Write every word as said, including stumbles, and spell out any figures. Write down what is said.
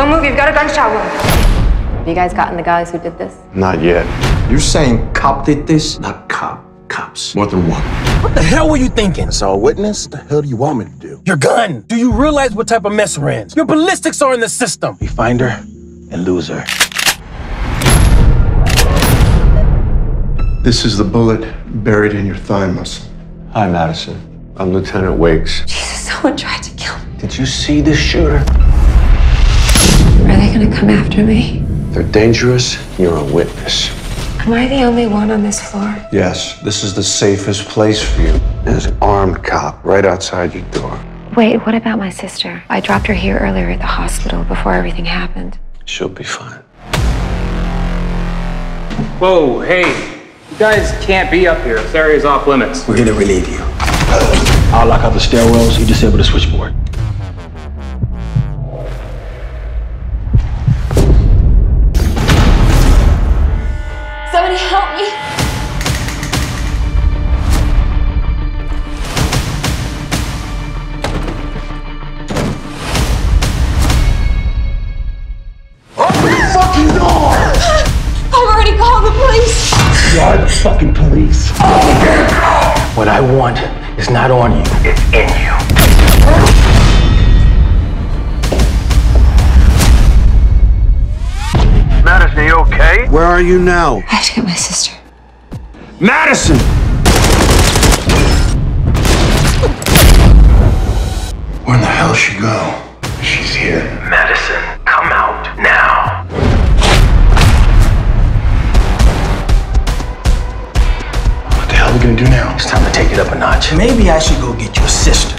Don't move, you've got a gunshot wound. Have you guys gotten the guys who did this? Not yet. You're saying cop did this? Not cop. Cops. More than one. What the hell were you thinking? I saw a witness. What the hell do you want me to do? Your gun. Do you realize what type of mess we're in? Your ballistics are in the system. We find her and lose her. This is the bullet buried in your thigh muscle. Hi, Madison. I'm Lieutenant Wiggs. Jesus, someone tried to kill me. Did you see this shooter? Are they gonna come after me? They're dangerous. You're a witness. Am I the only one on this floor? Yes, this is the safest place for you. There's an armed cop right outside your door. Wait, what about my sister? I dropped her here earlier at the hospital before everything happened. She'll be fine. Whoa, hey. You guys can't be up here. This area's off limits. We're here to relieve you. I'll lock out the stairwells. You disable the switchboard. Somebody help me! Open the fucking door! I've already called the police! You are the fucking police. Oh, what I want is not on you, it's in you. Madison, are you okay? Where are you now? I have to get my sister. Madison! Where in the hell she go? She's here. Madison, come out now. What are we gonna do now? It's time to take it up a notch. Maybe I should go get your sister.